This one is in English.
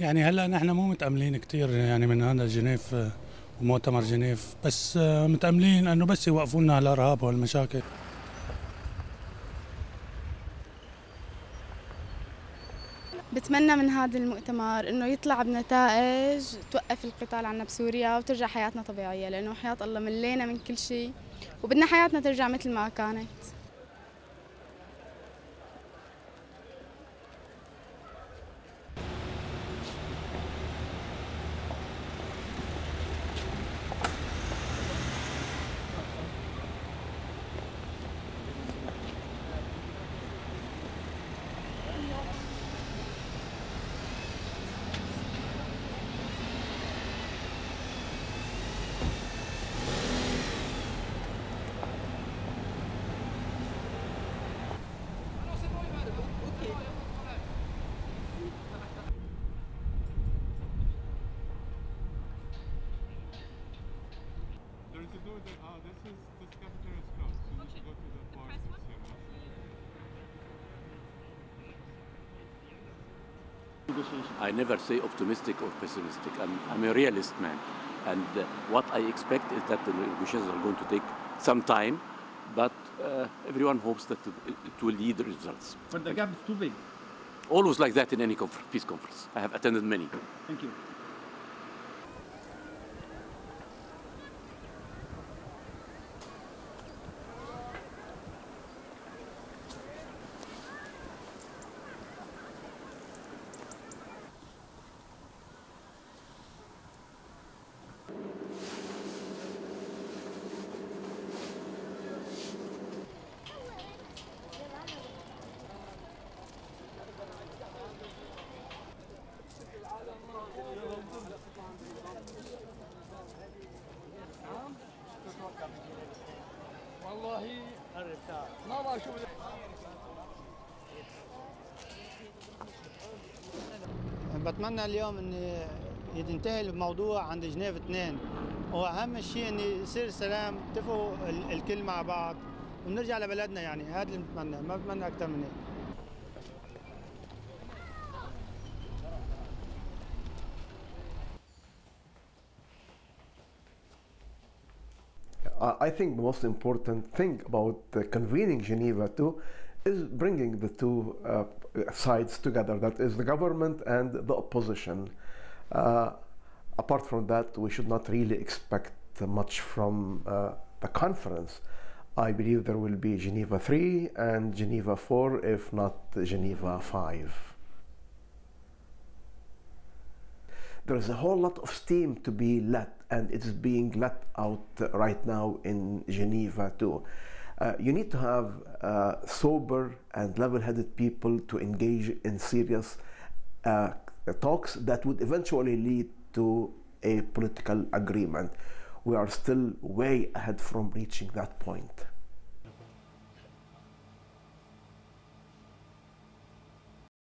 يعني هلا نحن مو متاملين كثير يعني من هذا جنيف ومؤتمر جنيف، بس متاملين انه بس يوقفوا لنا الارهاب والمشاكل. بتمنى من هذا المؤتمر انه يطلع بنتائج توقف القتال عنا بسوريا وترجع حياتنا طبيعيه، لانه حياه الله ملينا من كل شيء وبدنا حياتنا ترجع مثل ما كانت. This cafeteria is closed, so you should go to the bar. I never say optimistic or pessimistic. I'm a realist man, and what I expect is that the negotiations are going to take some time, but everyone hopes that it will yield results. But the gap is too big. Always like that in any conference, peace conference. I have attended many. Thank you. والله الرتاع ما بشوف بتمنى اليوم ان ينتهي الموضوع عند جنيف 2، واهم شيء ان يصير سلام، يتفقوا الكل مع بعض ونرجع لبلدنا. يعني هذا اللي بتمنى، ما بتمنى اكثر من هيك. I think the most important thing about convening Geneva 2 is bringing the two sides together, that is the government and the opposition. Apart from that, we should not really expect much from the conference. I believe there will be Geneva 3 and Geneva 4, if not Geneva 5. There is a whole lot of steam to be let, and it's being let out right now in Geneva too. You need to have sober and level-headed people to engage in serious talks that would eventually lead to a political agreement. We are still way ahead from reaching that point.